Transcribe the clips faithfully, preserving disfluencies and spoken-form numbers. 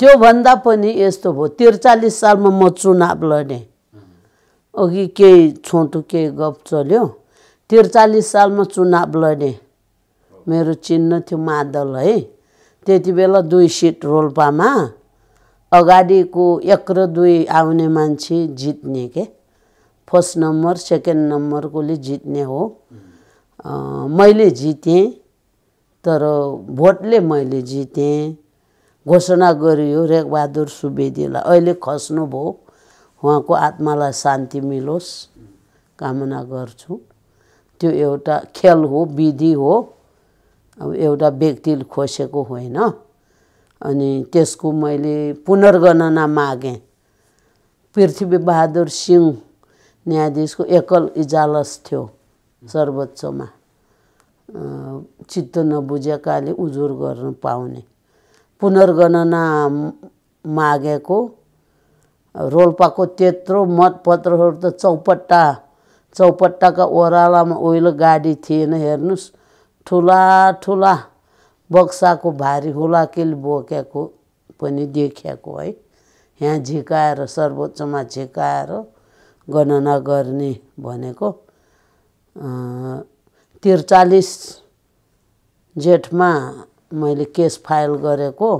त्यो भन्दा पनि यस्तो भयो त्रिचालीस सालमा म चुनाव लड्ने अघि के छोटो के गफ चल्यो त्रिचालीस सालमा चुनाव लड्ने मेरो चिन्ह थियो मादल है त्यतिबेला दुई सीट रोल्पामा अगाडीको एक र दुई आउने मान्छे जित्ने के फर्स्ट नम्बर सेकेन्ड नम्बरकोले जित्ने हो मैले जिते तर भोटले मैले जिते घोषणा गरियो रेगबहादुर सुवेदीलाई अहिले खस्नुभयो उहाँको आत्मालाई शान्ति मिलोस् कामना गर्छु त्यो एउटा खेल हो विधि हो अब एउटा व्यक्तिले खोसेको होइन अनि त्यसको मैले पुनर्गणना मागे पृथ्वी बहादुर सिंह न्यायाधीशको एकल इजलास थियो सर्वोच्चमा चित्त नबुझेकाले उजुर गर्न पाउने पुनर्गणना मागेको रोल्पाको तेत्रो मतपत्रहरू त चौपट्टा चौपट्टाका ओरालामा ओइलो गाडी थिएन हेर्नुस् ठुला ठुला बक्साको भारी हुलाकेल बोकेको पनि देखेको है यहाँ झिकाएर सर्वोच्चमा झिकाएर गणना गर्ने भनेको त्रिचालीस जेठमा मैले केस फाइल गरेको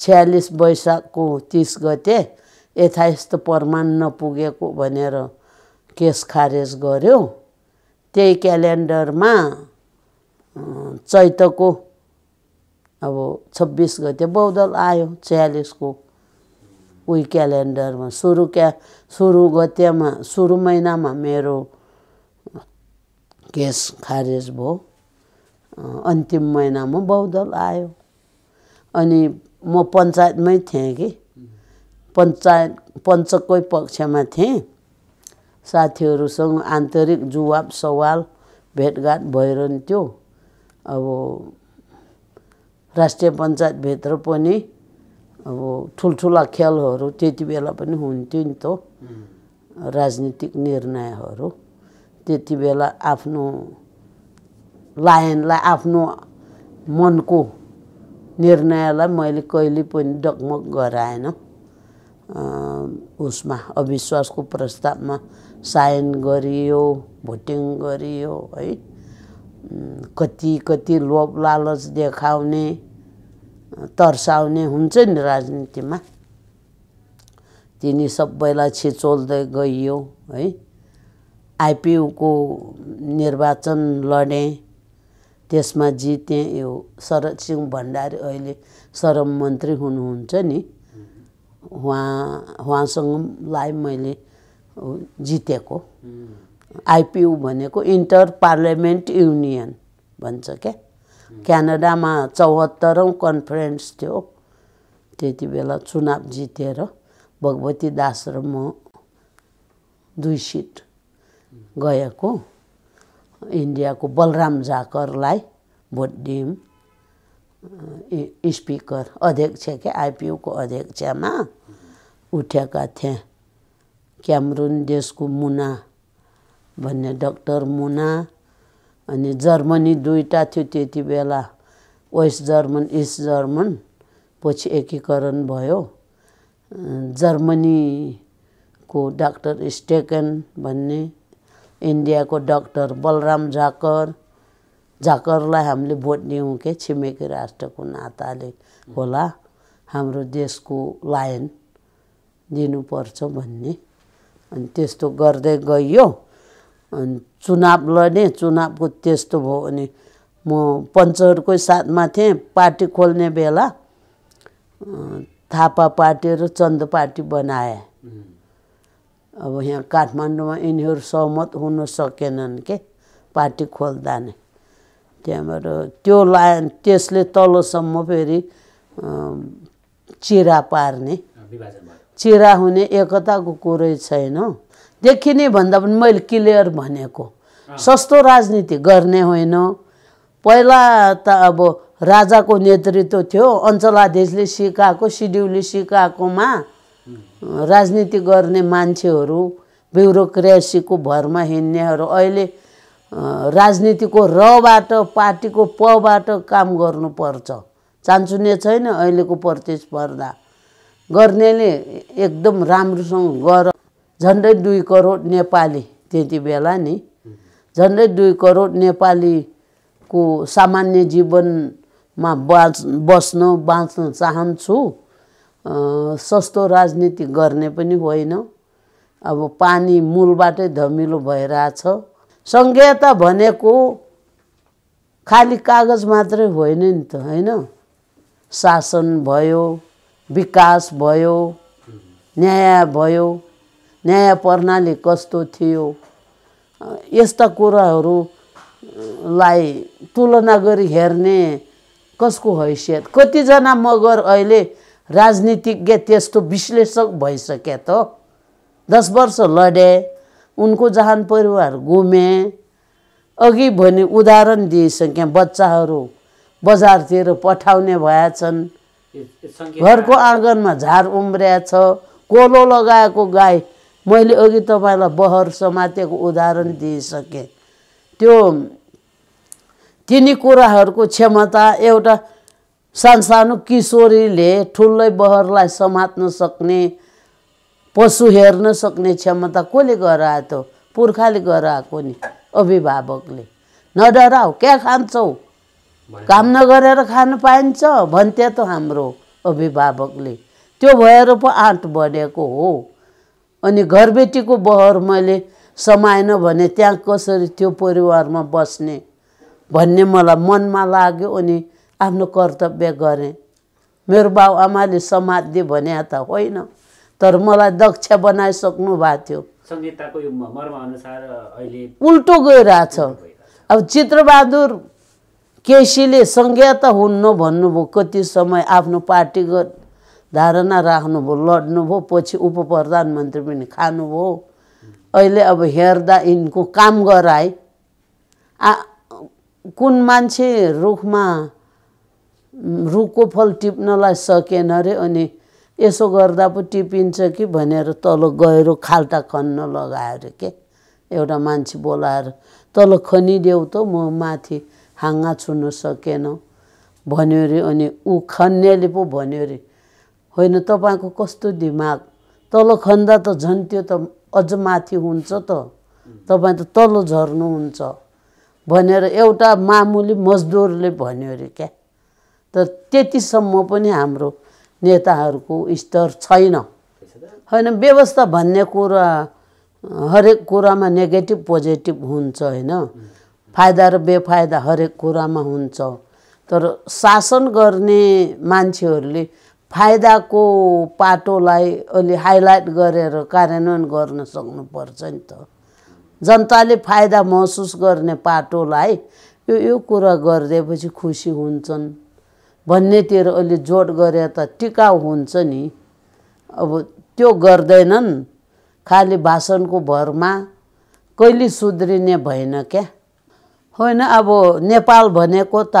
छयालीस वैशाखको तीस गते यथास्थ प्रमाण नपुगेको भनेर केस खारेज गर्यो त्यही क्यालेन्डरमा चैतको अब छब्बीस गते बहुदल आयो छयालीस को उही क्यालेन्डरमा सुरु क्या सुरु गतेमा सुरु महिनामा मेरो केस खारेज भयो अन्तिम महिनामा बहुदल आयो अनि म पञ्चायतमै थिएँ कि पञ्चायत पञ्चकै पक्षमा थिएँ साथीहरुसँग आन्तरिक जवाब सवाल भेटघाट भइरन्थ्यो अब राष्ट्रिय पञ्चायत भित्र पनि अब ठुलठुला खेलहरू त्यतिबेला पनि हुन्थ्यो नि त राजनीतिक निर्णयहरू त्यतिबेला आफ्नो लाइनलाई आफ्नो मनको निर्णयलाई मैले कहिले पनि डगमग गराएन उसमा अविश्वासको प्रस्तावमा साइन गरियो भोटिङ गरियो है कति कति लोभ लालच देखाउने तर्साउने हुन्छ नि राजनीतिमा तिनी सबैलाई छिचोल्दै गइयो है आइपियू को निर्वाचन लडे त्यसमा जिते यो शरद सिंह भण्डारी अहिले श्रम मन्त्री हुनुहुन्छ नि उहाँ उहाँसँगलाई मैले जितेको आइपियू भनेको इन्टर पार्लियामेन्ट युनियन भन्छ के क्यानाडामा चौहत्तरौं कन्फरेन्स थियो त्यति बेला चुनाव जितेर भगवती दास र म दुई सीट गएको इन्डियाको बलराम जाकरलाई भोट दियौं स्पिकर अध्यक्ष के आइपियू को अध्यक्षमा उठेका थिए क्यामरुन देशको मुना भन्ने डाक्टर मुना अनि जर्मनी दुईटा थियो त्यति बेला वेस्ट जर्मन इस्ट जर्मन पछि एकीकरण भयो जर्मनी को डाक्टर स्टेकन भन्ने इन्डियाको डाक्टर बलराम जाकर जाकरलाई हामीले भोट दियौं के छिमेकी राष्ट्रको नाताले होला हाम्रो देशको लायन दिनुपर्छ भन्ने अनि त्यस्तो गर्दै गयो अनि चुनाव लड्ने चुनावको त्यस्तो भयो अनि म पञ्चहरुकै साथमा थिएँ पार्टी खोल्ने बेला थापा पार्टी र चन्द पार्टी बनाए अब यहाँ काठमाडौँमा यिनीहरू सहमत हुन सकेनन् के पार्टी खोल्दा नै त्यहाँबाट त्यो लाइन त्यसले तलसम्म फेरि चिरा पार्ने चिरा हुने एकताको कुरै छैन देखिने भन्दा पनि मैले क्लियर भनेको सस्तो राजनीति गर्ने होइन पहिला त अब राजाको नेतृत्व थियो अञ्चलाधीशले सिकाएको सिड्युलले सिकाएकोमा राजनीति गर्ने मान्छेहरू ब्युरोक्रेसीको भरमा हिँड्नेहरू अहिले राजनीतिको रबाट पार्टीको पबाट काम गर्नुपर्छ चान्चुने छैन अहिलेको प्रतिस्पर्धा गर्नेले एकदम राम्रोसँग गर झन्डै दुई करोड नेपाली त्यति बेला नि झन्डै दुई करोड नेपाली को सामान्य जीवनमा बस्न बाँच्न चाहन्छु सस्तो राजनीति गर्ने पनि होइन अब पानी मूलबाटै धमिलो भइराछ संघीयता भनेको खाली कागज मात्रै होइन नि त हैन शासन भयो विकास भयो न्याय भयो न्याय प्रणाली कस्तो थियो यस्ता कुराहरुलाई तुलना गरी हेर्ने कसको हैसियत कति जना मगर अहिले राजनीतिज्ञ त्यस्तो विश्लेषक भइसके त दस वर्ष लडे उनको जहान परिवार गुमे अघि भने उदाहरण दिइसके बच्चाहरु बजारतिर पठाउने भएछन् घरको आँगनमा झार उम्रिया छ कोलो लगाएको गाई मैले अघि तपाईलाई बहर समातेको उदाहरण दिइसके त्यो तिनी कुराहरुको क्षमता एउटा सानसानो किशोरीले ठुलै बहरलाई समात्न सक्ने पशु हेर्न सक्ने क्षमता कोले गरायो त पुर्खाले गराएको नि अभिभावकले न डराउ के खान्छौ काम नगरेर खान पाइन्छ भन्थे त हाम्रो अभिभावकले त्यो भएर पो आँट बढेको हो अनि घरबेटीको बहर मैले समाएन भने त्यहाँ कसरी त्यो परिवारमा बस्ने भन्ने मलाई मनमा लाग्यो अनि आफ्नो कर्तव्य गरे मेरो बाउ आमाले समात्दे भने त होइन तर मलाई दक्ष बनाइसक्नु भएको थियो संहिताको यो मर्म अनुसार अहिले उल्टो गइराछ अब चित्रबहादुर केसीले संघीयता हुन्न भन्नुभयो कति समय आफ्नो पार्टीगत धारणा राख्नुभयो लड्नुभयो पछि उपप्रधानमन्त्री पनि खानुभयो अहिले अब हेर्दा इनको काम गराई कुन मान्छे रुखमा रुखको फल टिप्नलाई सकेन रे अनि यसो गर्दा पो टिपिन्छ कि भनेर तल गएर खाल्टा खन्न लगायो रे के एउटा मान्छे बोलाएर तल खनिदेऊ त म माथि हांगा छुन सकेन भन्यो रे अनि उ खन्नेले पो भन्यो रे होइन तपाईको कस्तो दिमाग तल खन्दा त झन् त्यो त अझ माथि हुन्छ त तपाई त तल झर्नु हुन्छ भनेर एउटा मामुली मजदुरले भन्यो रे के त त्यतिसम्म पनि हाम्रो नेताहरुको स्तर छैन हैन व्यवस्था भन्ने कुरा हरेक कुरामा नेगेटिभ पोजिटिभ हुन्छ हैन फाइदा र बेफाइदा हरेक कुरामा हुन्छ तर शासन गर्ने मान्छेहरुले फाइदाको पाटोलाई अलि हाइलाइट गरेर कार्यान्वयन गर्न सक्नु पर्छ नि त जनताले फाइदा महसुस गर्ने पाटोलाई यो यो कुरा गर्देपछि खुसी हुन्छन् भन्नेतिर अलि जोड गरे त टिकाउ हुन्छ नि अब त्यो गर्दैनन् खाली भाषणको भरमा कहिले सुध्रिने भएन के होइन अब नेपाल भनेको त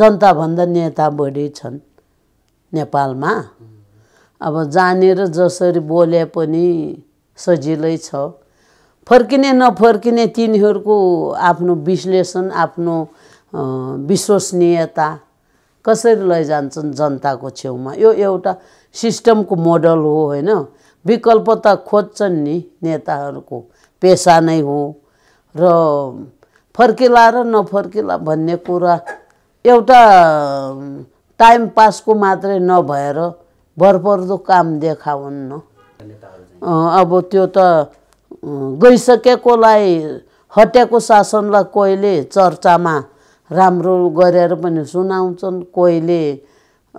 जनता भन्दा नेता बढी छन् नेपालमा अब जानेर जसरी बोले पनि सजिलै छ फर्किने नफर्किने तिनीहरुको आफ्नो विश्लेषण आफ्नो विश्वसनीयता कसरी लैजान्छन् जनताको छेउमा यो एउटा सिस्टमको मोडल हो हैन विकल्प त खोज्छन् नि नेताहरुको पेशा नै हो र फर्किला र नफर्किला भन्ने कुरा एउटा टाइम पासको मात्रै नभएर भरपर्दो काम देखाउन्न अब त्यो त गइसकेकोलाई हटेको शासनलाई कोइले चर्चामा राम्रो गरेर पनि सुनाउँछन् कोइले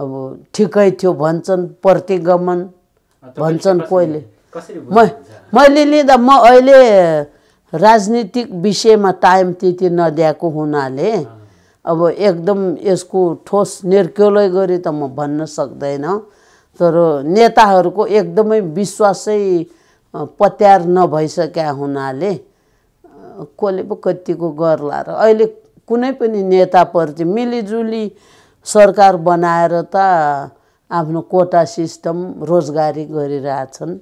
अब ठिकै थियो भन्छन् प्रतिगमन भन्छन् कोइले मैले लिँदा म अहिले राजनीतिक विषयमा टाइम त्यति नदिएको हुनाले अब एकदम यसको ठोस निर्कलय गरी त म भन्न सक्दैन तर नेताहरुको एकदमै विश्वासै पत्यार नभइसक्या हुनाले कोले पो कतिको गर्ला र अहिले कुनै पनि नेताप्रति मिलिजुली सरकार बनाएर त आफ्नो कोटा सिस्टम रोजगारी गरिराछन्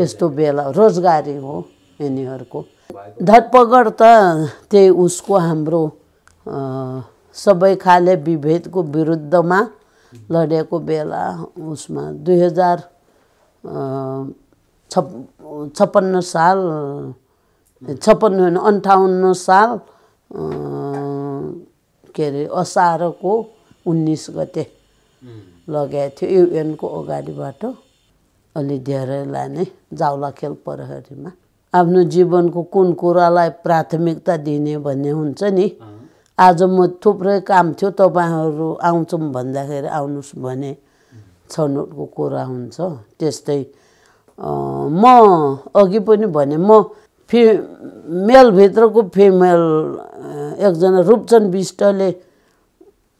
यस्तो बेला रोजगारी हो यिनीहरुको धरपकड त त्यही उसको हाम्रो सबै खाले विभेदको विरुद्धमा लडेको बेला उसमा दुई हजार छप्पन्न साल छप्पन्न अन्ठाउन्न साल के रे असारको उन्नाइस गते लगाए थियो युएनको अगाडिबाट अलि धेरै लाने जाउलाखेल प्रहरीमा आफ्नो जीवनको कुन कुरालाई प्राथमिकता दिने भन्ने हुन्छ नि आज म थुप्रै काम थियो तपाईहरु आउँछम भन्दाखेरि आउनुस् भने छनोटको कुरा हुन्छ त्यस्तै म अघि पनि भने म मेल भित्रको फिमेल एकजना रूपचन्द बिष्टले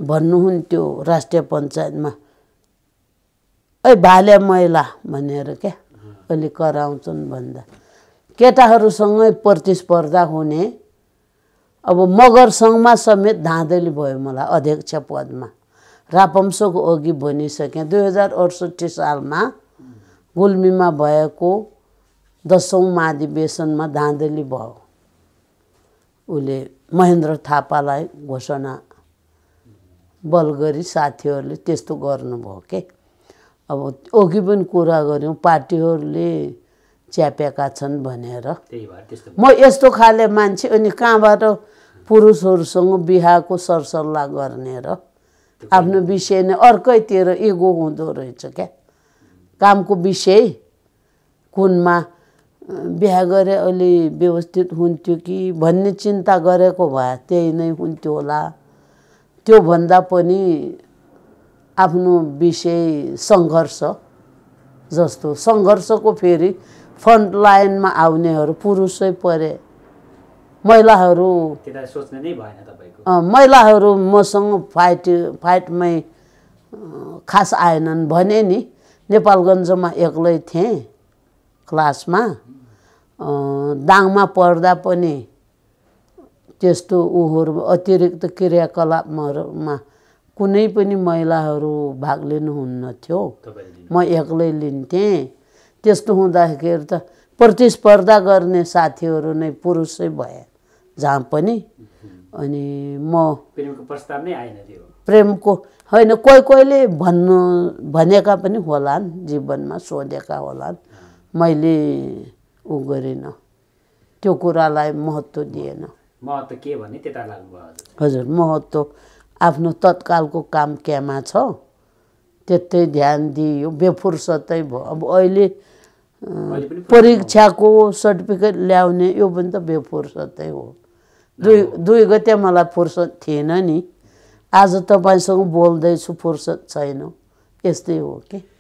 भन्नुहुन्थ्यो राष्ट्रिय पञ्चायतमा ए भाले महिला भनेर के अलि कराउँछन् भन्दा केटाहरुसँगै प्रतिस्पर्धा हुने अब मगर संघमा समेत धाँधली भयो मलाई अध्यक्ष पदमा रापम्सोको अघि बनिसके दुई हजार अठसट्ठी सालमा गुल्मीमा भएको दशौं महाधिवेशनमा धाँधली भयो उले महेन्द्र थापालाई घोषणा बलगरी साथीहरुले त्यस्तो गर्नु भयो के अब अघि पनि कुरा गर्यौं पार्टीहरुले च्यापेका छन् भनेर त्यही भएर त्यस्तो म यस्तो खाले मान्छे अनि कहाँबाट पुरुषहरुसँग बिहाको सरसल्लाह गर्ने र आफ्नो विषय नै अर्कैतिर इगो हुँदो रहेछ के कामको विषय कुनमा बिहा गरे अलि व्यवस्थित हुन्थ्यो कि भन्ने चिन्ता गरेको भए त्यही नै हुन्थ्यो होला त्यो भन्दा पनि आफ्नो विषय संघर्ष जस्तो संघर्षको फेरि फ्रन्ट लाइनमा आउनेहरु पुरुषै परे महिलाहरु त्यता सोच्ने नै भएन तपाईको अ महिलाहरु मसँग फाइट फाइटमै खास आएनन् भने नि नेपालगञ्जमा एक्लै थिए क्लासमा अ दाङमा पढ्दा पनि त्यस्तो उहरु अतिरिक्त क्रियाकलापमा कुनै पनि महिलाहरु भाग लिनु हुन्न थियो म एक्लै लिन्थे त्यस्तो हुँदाखेरि त प्रतिस्पर्धा गर्ने साथीहरु नै पुरुषै भए जहाँ पनि अनि म प्रेमको प्रस्ताव नै आएन थियो प्रेमको हैन कोही कोहीले भन्नु भनेका पनि होलान् जीवनमा सोधेका होलान् मैले उ गरिन त्यो कुरालाई महत्त्व दिएन महत्त्व के भन्ने त्यता लाग्नु भयो हजुर महत्त्व आफ्नो तत्कालको काम केमा छ त्यतै ध्यान दियो बेफुर्सतै भयो अब अहिले परीक्षाको सर्टिफिकेट ल्याउने यो पनि त बेफुर्सतै हो दुई दुई गते मलाई फुर्सत थिएन नि आज तपाईसँग बोल्दै छु फुर्सत छैन यस्तै हो के